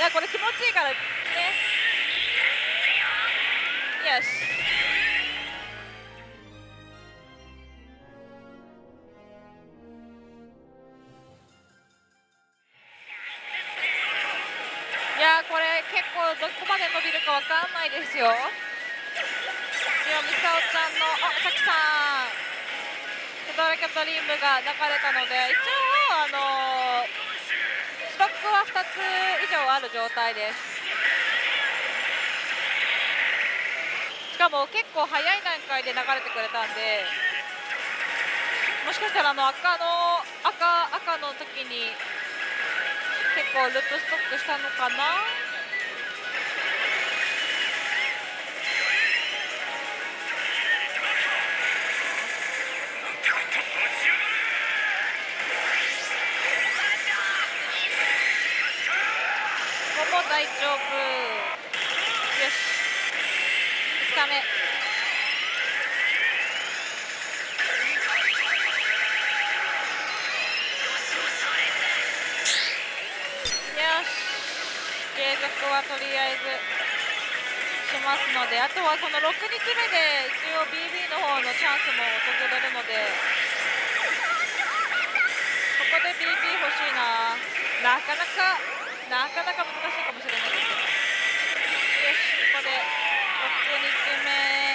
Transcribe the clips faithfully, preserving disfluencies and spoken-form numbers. や、これ気持ちいいからね。よし。いや、これ結構どこまで伸びるかわかんないですよ。いや、ミサオちゃんの、あ、さきさん、ヘドラキャトリームが流れたので、一応あのーストックはふたつ以上ある状態です。しかも結構早い段階で流れてくれたんで、もしかしたらあの赤の赤赤の時に結構ループストックしたのかな。大丈夫。よし、ふつかめ。よし、継続はとりあえずしますので、あとはこのろくにちめで一応 ビービー の方のチャンスも訪れるので、ここで ビービー 欲しいな。なかなかなかなか難しいかもしれないですけど、よし、ここでろくにちめ、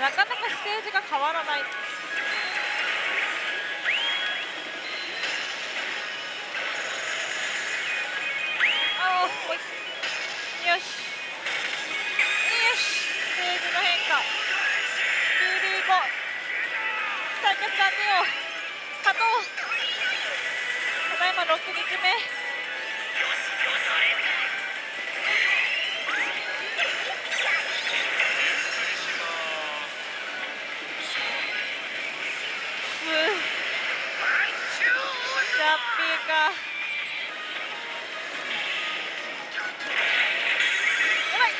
なかなかステージが変わらない。ああ、おい、よしよし、ステージの変化、ビービー も対決させよう。加藤今ろくにちめ、よし、よそれない。ジャッピーか。やばい。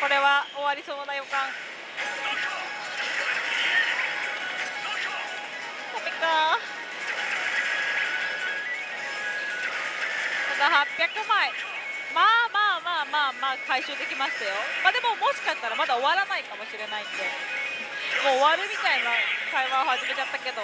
これは終わりそうな予感。ダメか。ただはっぴゃくまい、まあまあまあまあまあ回収できましたよ。まあでも、もしかしたらまだ終わらないかもしれないんで、もう終わるみたいな会話を始めちゃったけど、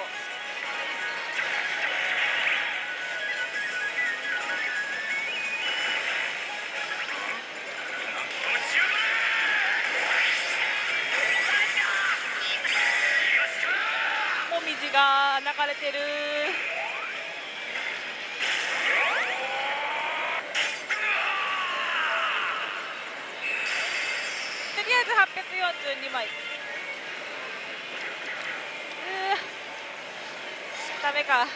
が流れてる。とりあえずはっぴゃくよんじゅうにまい。ダメか。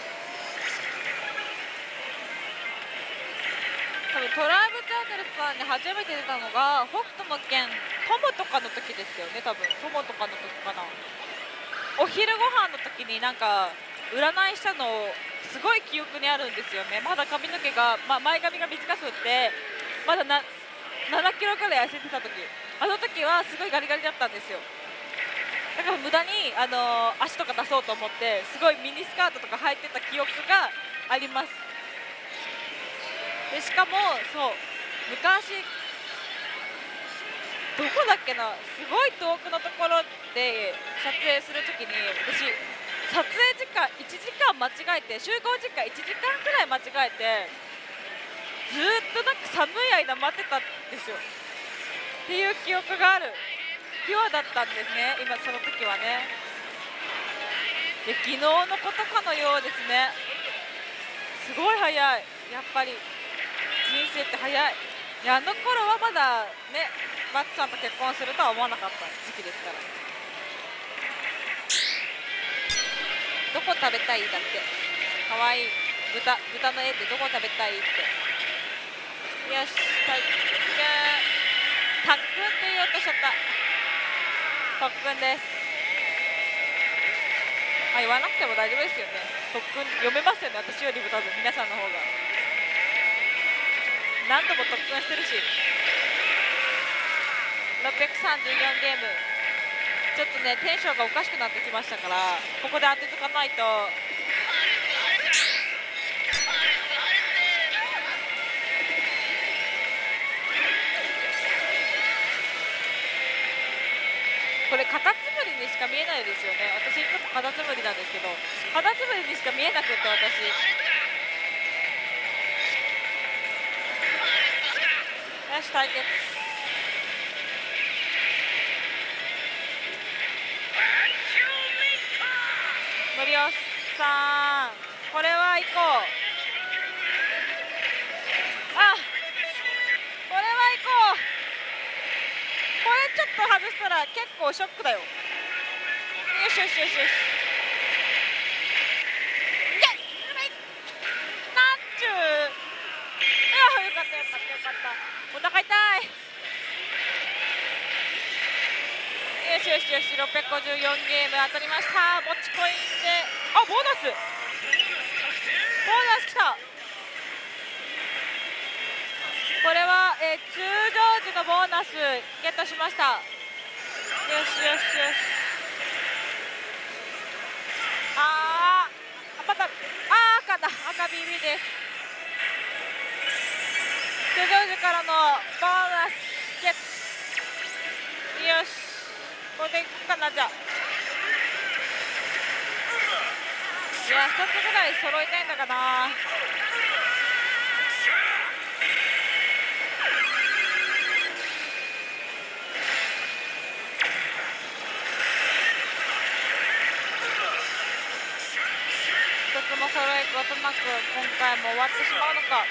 多分トライブチャンネルさんに初めて出たのが北斗の拳トモとかの時ですよね。多分トモとかの時かな。お昼ご飯の時になんか占いしたのすごい記憶にあるんですよね。まだ髪の毛が、まあ、前髪が短くってまだなななキロくらい痩せてた時、あの時はすごいガリガリだったんですよ。だから無駄に、あのー、足とか出そうと思ってすごいミニスカートとか履いてた記憶があります。でしかもそう昔どこだっけな、すごい遠くのところで撮影するときに、私撮影時間いちじかん間違えて、集合時間いちじかんくらい間違えて、ずっとなんか寒い間待ってたんですよっていう記憶がある。ピュアだったんですね、今その時はね。で昨日のことかのようですね。すごい速い、やっぱり人生って速い。いや、あの頃はまだね、マッツさんと結婚するとは思わなかった時期ですから。どこ食べたいだって、かわいい豚、豚の絵ってどこ食べたいって、よし、たっくんって言おうとしちゃった。特訓です。まあ言わなくても大丈夫ですよね。特訓読めますよね、私よりも多分皆さんの方が。何度も特訓してるし。ろっぴゃくさんじゅうよんゲーム、ちょっとねテンションがおかしくなってきましたから、ここで当てとかないと。これカタツムリにしか見えないですよね。私いつもカタツムリなんですけど、カタツムリにしか見えなくて、私よし、対決。のりおさん、これは行こう。あ、これは行こう。これちょっと外したら結構ショックだよ。よしよしよしよし。いや、うまい。なんちゅう。ああ、よかったよかったよかった。お腹痛い。よしよしよし、ろっぴゃくごじゅうよんゲーム当たりました。ぼっちコインで、あ、ボーナス。ボーナスきた。これは、えー、通常時のボーナスゲットしました。よしよしよし。あー、また、あー、赤だ、赤 ビービー です。通常時からのボーナスゲット。よし、これでいくかな。じゃあ、いや、一つぐらい揃いたいんだかな。も揃えることなく今回も終わってしまうのか。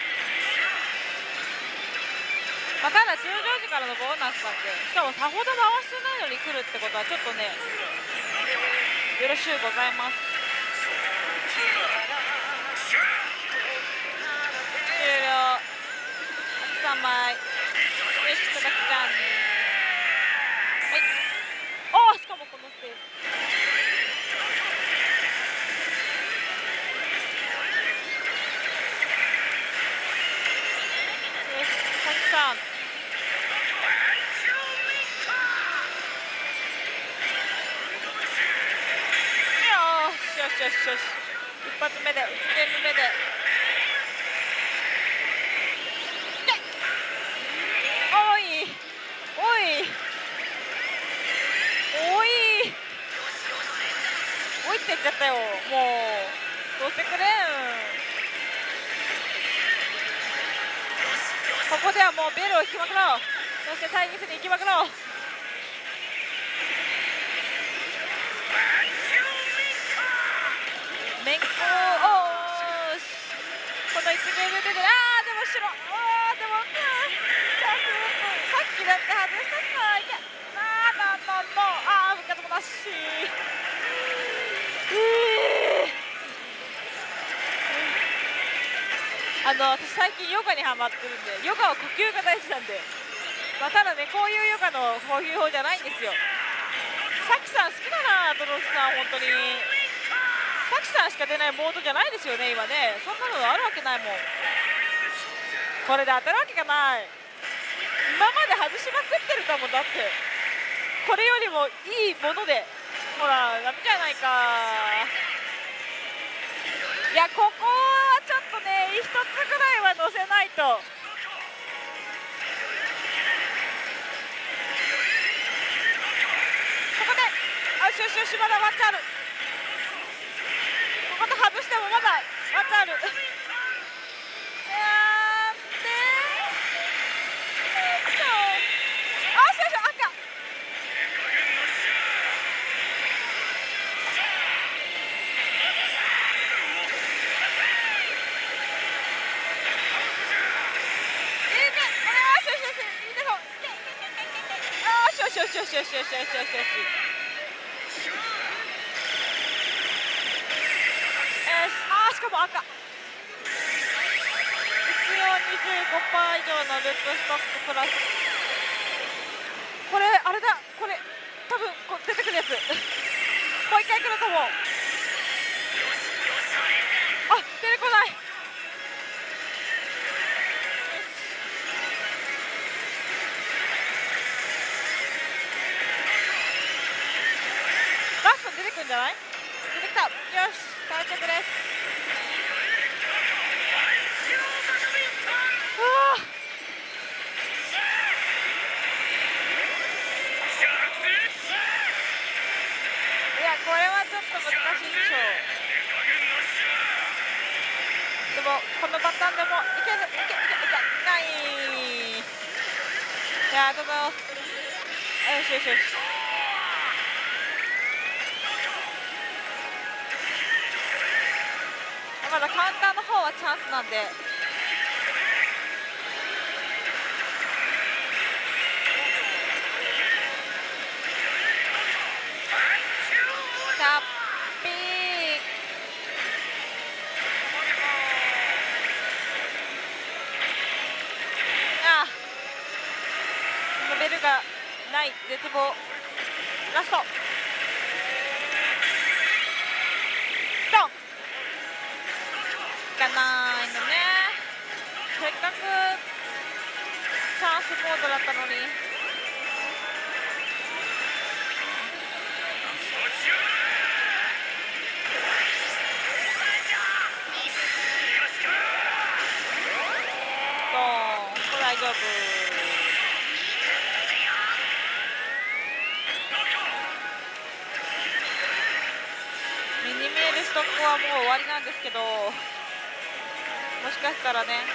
まあ、ただ通常時からのボーナスだって、しかもさほど回してないのに来るってことはちょっとね、よろしゅうございます。終了。はちさんまいよし、ただきちゃんに、はい、おー、しかもこのステージよしよし、一発目で、いちゲームめで、おいおいおいおいって言っちゃったよ。もうどうしてくれん。ここではもうベルを引きまくろう。そして対決に行きまくろう。めんこ、おーし、このいちゲーム出てる。あー、でも白、あー、でも、さっきだって外したか。いや、あー、なんなんもう、あー、復活もなし。えー、あの、私最近ヨガにハマってるんで、ヨガは呼吸が大事なんで、まあ、ただね、こういうヨガの呼吸法じゃないんですよ。さきさん好きだな、ドロスさん、本当に。さきさんしか出ないボードじゃないですよね、今ね。そんなのあるわけないもん。これで当たるわけがない。今まで外しまくってるかも。だってこれよりもいいもので、ほらダメじゃないか。いや、ここはちょっとね、一つぐらいは乗せないと。ここで、あ、しよしよし、まだワンチャンある。また外してもまだまたある。やってー、あー、しよし、赤。よしよしよしよしよし。あー、しかも赤。いちよんにじゅうごパーセント以上のループストックプラス、これあれだ、これ多分こう出てくるやつもう一回来ると思う。あ、出てこない。ラスト出てくるんじゃない？出てきた。よし、到着です。このパターンでもいける、いけ、いけ、いけ、ないー。いやー、どうぞ。よしよしよし。まだカウンターの方はチャンスなんで。ない絶望ラストドンがないのね。せっかくチャンスモードだったのに。ドン、これ大丈夫。ストックはもう終わりなんですけど、もしかしたらね、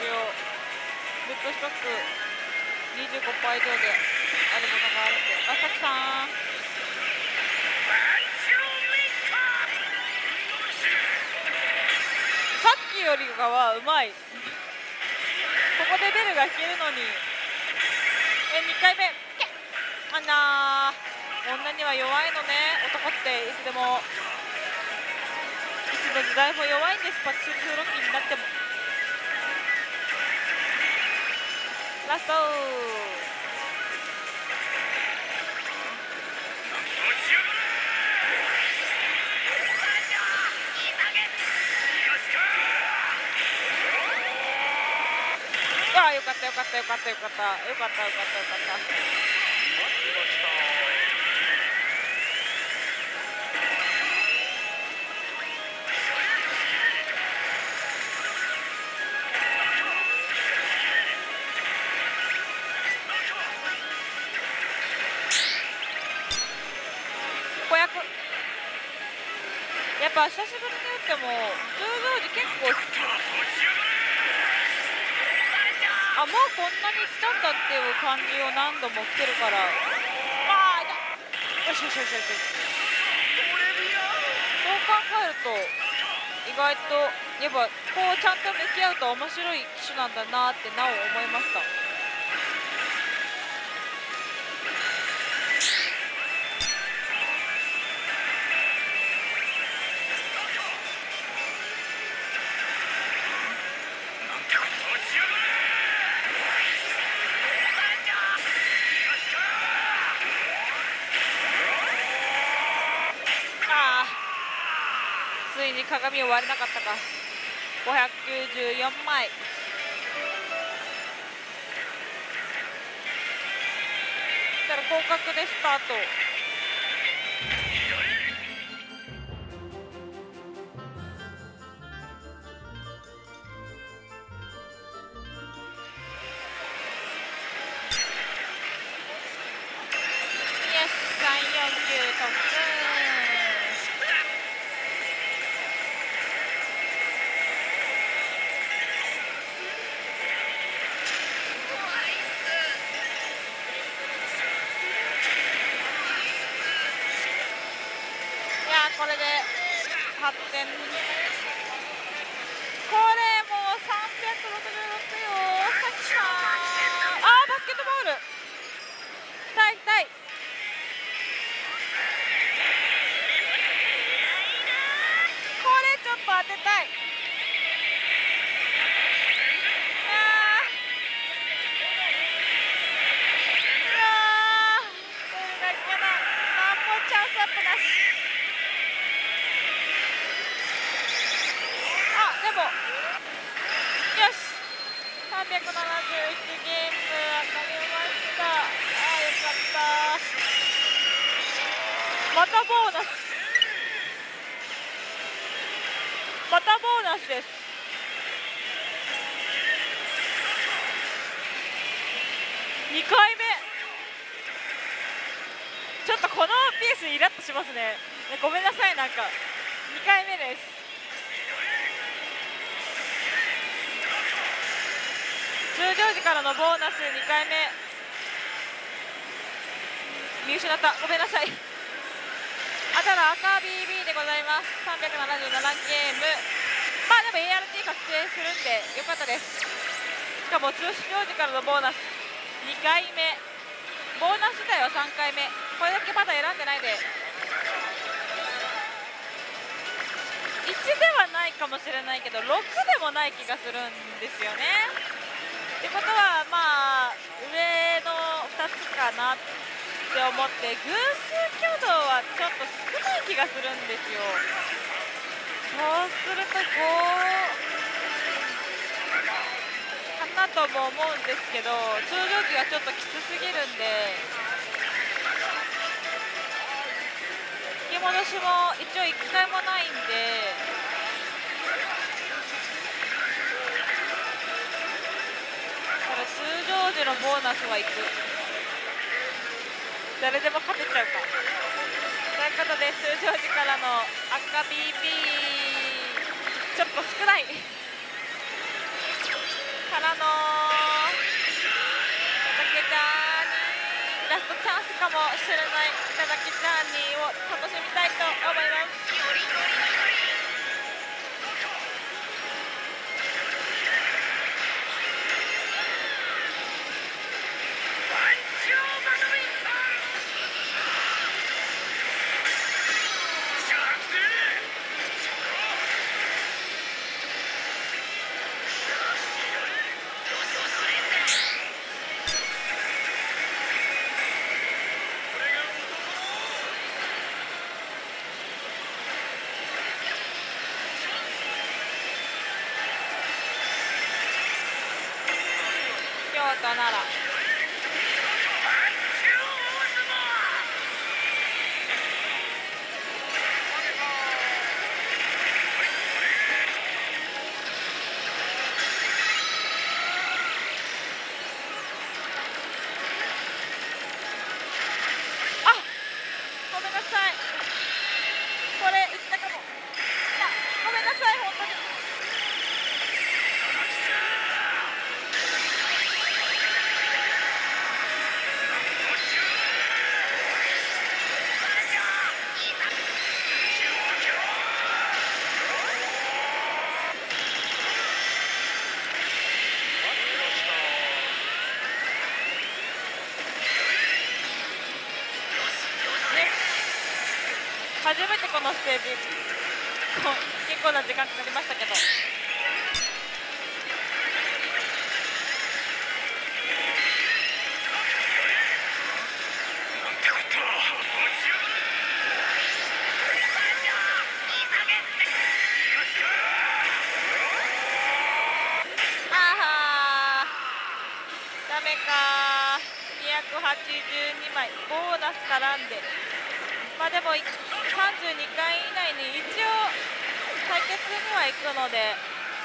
一応ループストックにじゅうごパーセント以上であるものがあるんで、あさきさんさっきよりかはうまい。ここでベルが消えるのに、えにかいめあんな女には弱いのね、男っていつでも。時代も弱いんです。パッションフロッキーになってもラストー。ああ、よかったよかったよかったよかったよかったよかったよかった。久しぶりに打っても通常時結構、あ、もうこんなに来たんだっていう感じを何度も来てるから、ああ、よしよしよしよし。そう考えると意外とやっぱこうちゃんと向き合うと面白い機種なんだなってなお思いました。鏡を割れなかったか。ごひゃくきゅうじゅうよんまい。だから広角でスタート。これではってん。これもうさんびゃくろくじゅうろくよ。さっきさん、あー、バスケットボール対対またボーナス、またボーナスです。にかいめ、ちょっとこのピースイラッとしますね。ごめんなさい、なんかにかいめです。十条時からのボーナスにかいめ、見失った、ごめんなさい。あたら赤 ビービー でございます。さんびゃくななじゅうななゲーム、まあでも エーアールティー 確定するんでよかったです。しかも通信表示からのボーナスにかいめ、ボーナス自体はさんかいめ、これだけまだ選んでないでいちではないかもしれないけどろくでもない気がするんですよね。ってことはまあ上のふたつかなって思って、偶数挙動はちょっと少ない気がするんですよ。そうするとごかなとも思うんですけど、通常期がちょっときつすぎるんで引き戻しも一応いっかいもないんで、これ通常時のボーナスはいく、誰でも勝てちゃうか。ということで通常時からの赤 ビービー ちょっと少ないからのたたきジャーニー、ラストチャンスかもしれないたたきジャーニーを楽しみたいと思います。ならあ、ごめんなさい、これいったかも。いや、ごめんなさい、本当に。初めてこのステージ結構な時間かかりましたけど、ああダメか。にひゃくはちじゅうにまいボーナス絡んで、まあでもさんじゅうにかい以内に一応対決にはいくので、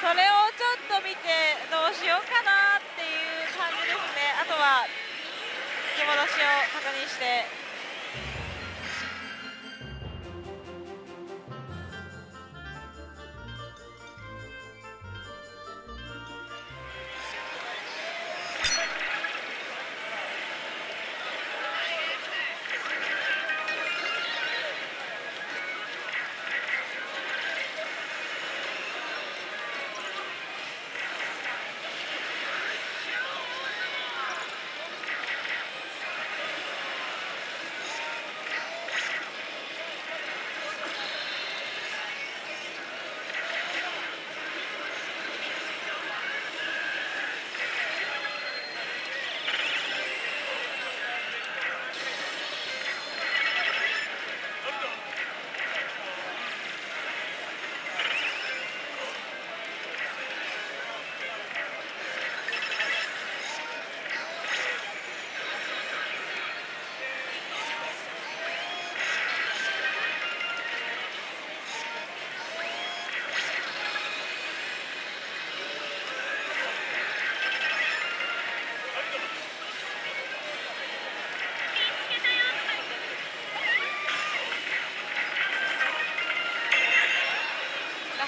それをちょっと見てどうしようかなっていう感じですね。あとは引き戻しを確認して、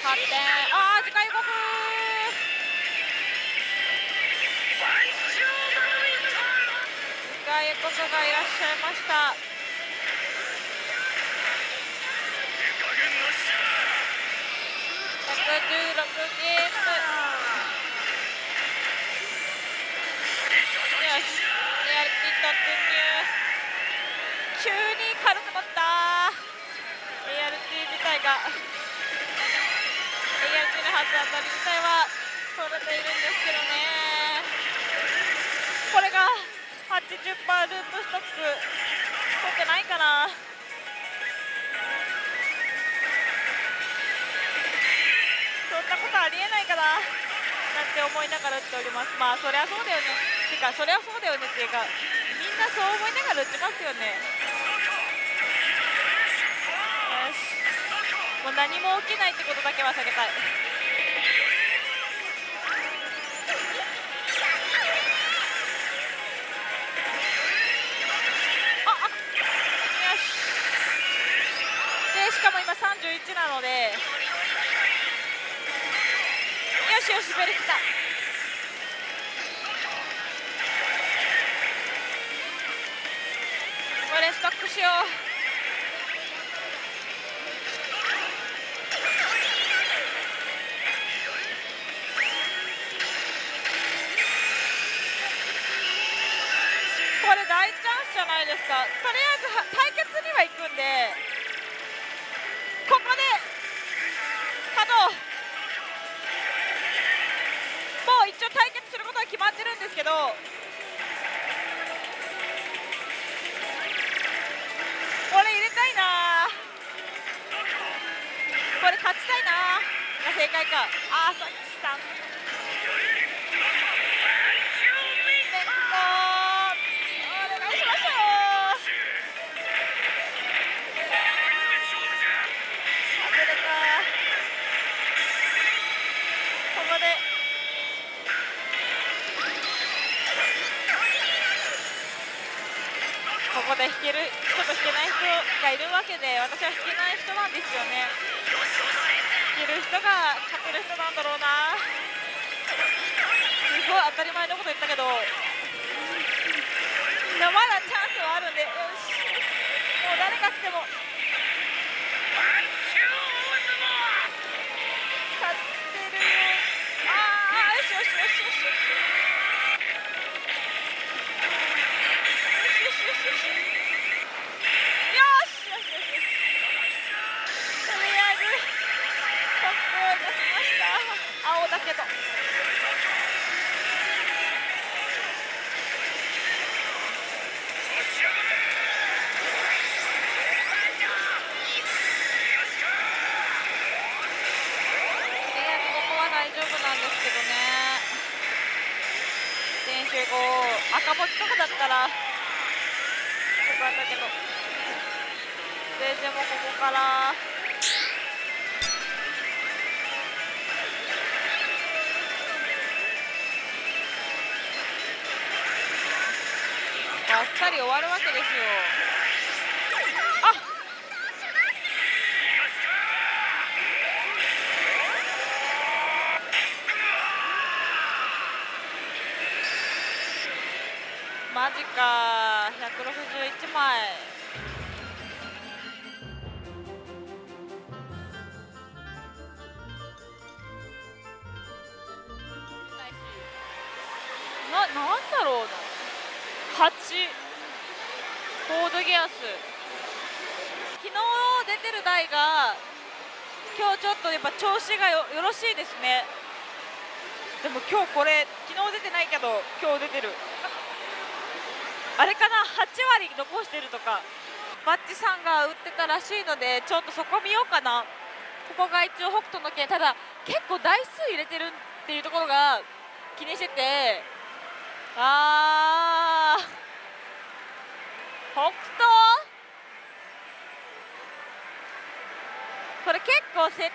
張って、ああ、次回予告。次回予告がいらっしゃいました。ひゃくじゅうろくゲーム。急に軽くなった。 エーアールティー 自体が エーアールティー の発当たり自体は取れているんですけどね、これが はちじゅっパーセント ループストップ取ってないかな。そんなことありえないかななんて思いながら打っております。まあそりゃそうだよねっていうかそりゃそうだよねっていうかみんなそう思いながら打ちますよね。もう何も起きないってことだけは避けたい。ああ、よし。でしかも今さんじゅういちなので、よしよし滑りきた。これストックしよう。ですか。とりあえず対決には行くんで、ここで角もう一応対決することは決まってるんですけど、これ入れたいな、これ勝ちたいなが正解か。ああ、さっきさん引ける人と引けない人がいるわけで、私は引けない人なんですよね。引ける人が勝てる人なんだろうな。すごい当たり前のこと言ったけど、でもまだチャンスはあるんで、よし、もう誰が来ても勝ってるよ。ああ、よしよしよしよし。赤ポチとかだったらよかったけど、全然もうここからあっさり終わるわけですよ。あっ、マジか。ひゃくろくじゅういちまい。な、なんだろうな。はちボードギアス、昨日出てる台が今日ちょっとやっぱ調子が よ, よろしいですね。でも今日これ昨日出てないけど今日出てるあれかな、はちわり残してるとかバッチさんが打ってたらしいので、ちょっとそこ見ようかな。ここが一応北斗の拳、ただ結構台数入れてるっていうところが気にしてて、あー北斗これ結構設定が入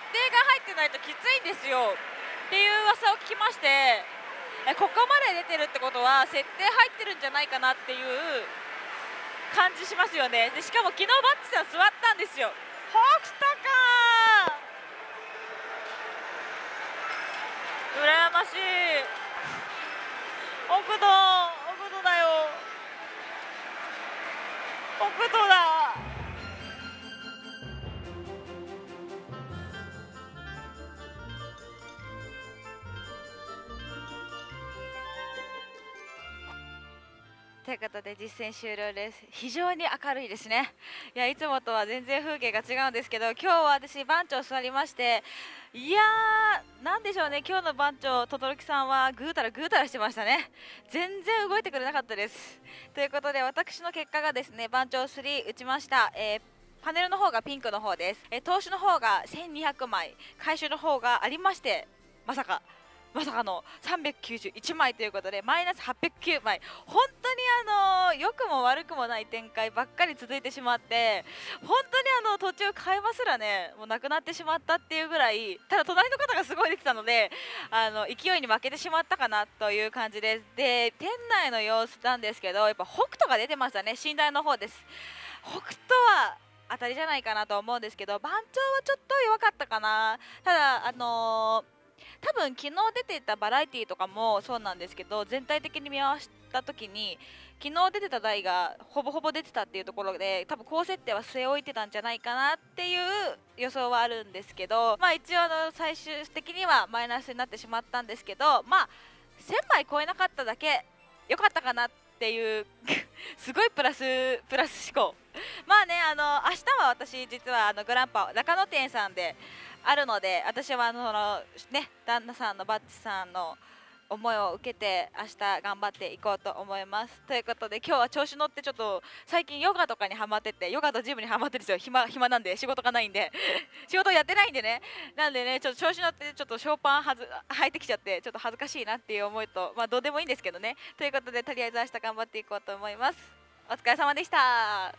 ってないときついんですよっていう噂を聞きまして、ここまで出てるってことは設定入ってるんじゃないかなっていう感じしますよね。でしかも昨日バッチさん座ったんですよ。北斗かー、羨ましい。奥戸、奥戸だよ、奥戸だ。ということで実践終了です。非常に明るいですね。いや、いつもとは全然風景が違うんですけど、今日は私番長座りまして、いやー、なんでしょうね、今日の番長轟さんはぐーたらぐーたらしてましたね。全然動いてくれなかったです。ということで私の結果がですね、番長スリー打ちました。えーパネルの方がピンクの方です。えー、投資の方がせんにひゃくまい、回収の方がありまして、まさかまさかのさんびゃくきゅうじゅういちまいということでマイナスはっぴゃくきゅうまい、本当にあの良くも悪くもない展開ばっかり続いてしまって、本当にあの途中会話すらね、もうなくなってしまったっていうぐらい、ただ隣の方がすごいできたので、あの勢いに負けてしまったかなという感じです。で、店内の様子なんですけど、やっぱ北斗が出てましたね。寝台の方です。北斗は当たりじゃないかなと思うんですけど、番長はちょっと弱かったかな。ただあのー多分昨日出ていたバラエティーとかもそうなんですけど、全体的に見合わせた時に昨日出てた台がほぼほぼ出てたっていうところで、多分高設定は据え置いてたんじゃないかなっていう予想はあるんですけど、まあ、一応あの最終的にはマイナスになってしまったんですけど、まあ、せんまい超えなかっただけ良かったかなっていうすごいプラスプラス思考。まあね、あの明日は私実はあのグランパ中野店さんであるので、私はあのその、ね、旦那さんのバッチさんの思いを受けて明日頑張っていこうと思います。ということで今日は調子乗って、ちょっと最近ヨガとかにハマってて、ヨガとジムにハマってるんですよ。 暇, 暇なんで仕事がないんで仕事やってないんでね、なんでね、ちょっと調子乗ってちょっとショーパンはず履いてきちゃって、ちょっと恥ずかしいなっていう思いと、まあどうでもいいんですけどね。ということでとりあえず明日頑張っていこうと思います。お疲れ様でした。